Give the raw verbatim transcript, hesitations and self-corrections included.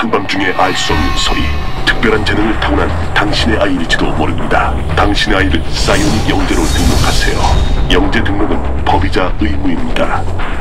한밤중에 알 수 없는 소리, 특별한 재능을 타고난 당신의 아이일지도 모릅니다. 당신의 아이를 싸이오닉 영재로 등록하세요. 영재 등록은 법이자 의무입니다.